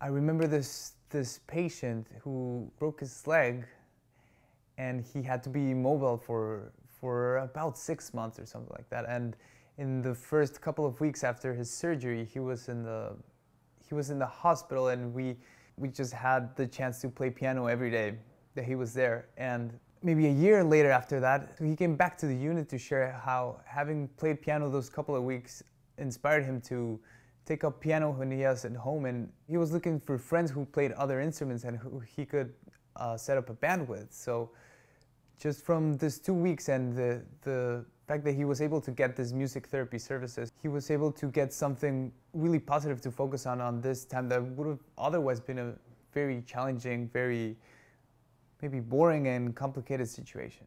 I remember this patient who broke his leg, and he had to be immobile for about 6 months or something like that. And in the first couple of weeks after his surgery, he was in the hospital, and we just had the chance to play piano every day that he was there. And maybe a year later after that, he came back to the unit to share how having played piano those couple of weeks inspired him to take up piano when he was at home, and he was looking for friends who played other instruments and who he could set up a band with. So just from this 2 weeks and the fact that he was able to get this music therapy services, he was able to get something really positive to focus on this time that would have otherwise been a very challenging, very maybe boring and complicated situation.